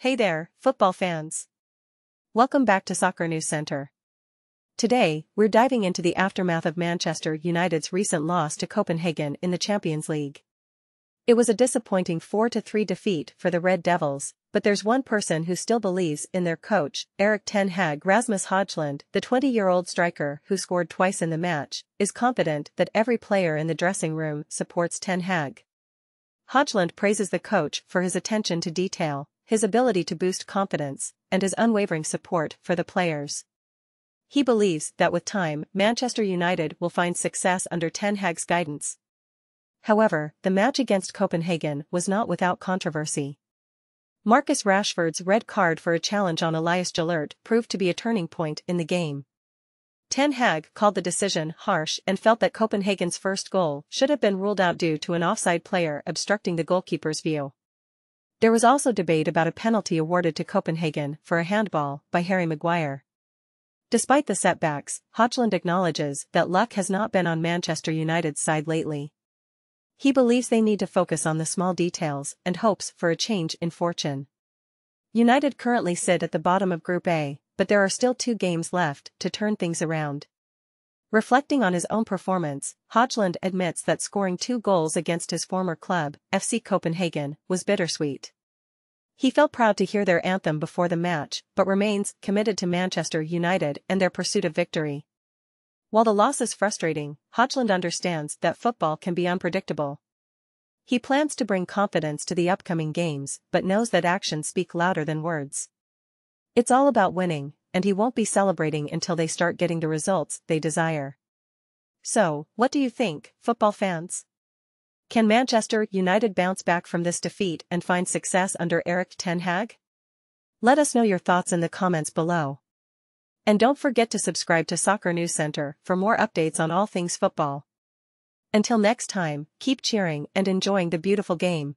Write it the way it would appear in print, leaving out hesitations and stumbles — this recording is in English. Hey there, football fans. Welcome back to Soccer News Center. Today, we're diving into the aftermath of Manchester United's recent loss to Copenhagen in the Champions League. It was a disappointing 4-3 defeat for the Red Devils, but there's one person who still believes in their coach, Erik ten Hag. Rasmus Højlund, the 20-year-old striker who scored twice in the match, is confident that every player in the dressing room supports ten Hag. Højlund praises the coach for his attention to detail, his ability to boost confidence, and his unwavering support for the players. He believes that with time, Manchester United will find success under ten Hag's guidance. However, the match against Copenhagen was not without controversy. Marcus Rashford's red card for a challenge on Elias Jallert proved to be a turning point in the game. Ten Hag called the decision harsh and felt that Copenhagen's first goal should have been ruled out due to an offside player obstructing the goalkeeper's view. There was also debate about a penalty awarded to Copenhagen for a handball by Harry Maguire. Despite the setbacks, Højlund acknowledges that luck has not been on Manchester United's side lately. He believes they need to focus on the small details and hopes for a change in fortune. United currently sit at the bottom of Group A, but there are still 2 games left to turn things around. Reflecting on his own performance, Højlund admits that scoring 2 goals against his former club, FC Copenhagen, was bittersweet. He felt proud to hear their anthem before the match, but remains committed to Manchester United and their pursuit of victory. While the loss is frustrating, Højlund understands that football can be unpredictable. He plans to bring confidence to the upcoming games, but knows that actions speak louder than words. It's all about winning, and he won't be celebrating until they start getting the results they desire. So, what do you think, football fans? Can Manchester United bounce back from this defeat and find success under Erik ten Hag? Let us know your thoughts in the comments below. And don't forget to subscribe to Soccer News Center for more updates on all things football. Until next time, keep cheering and enjoying the beautiful game.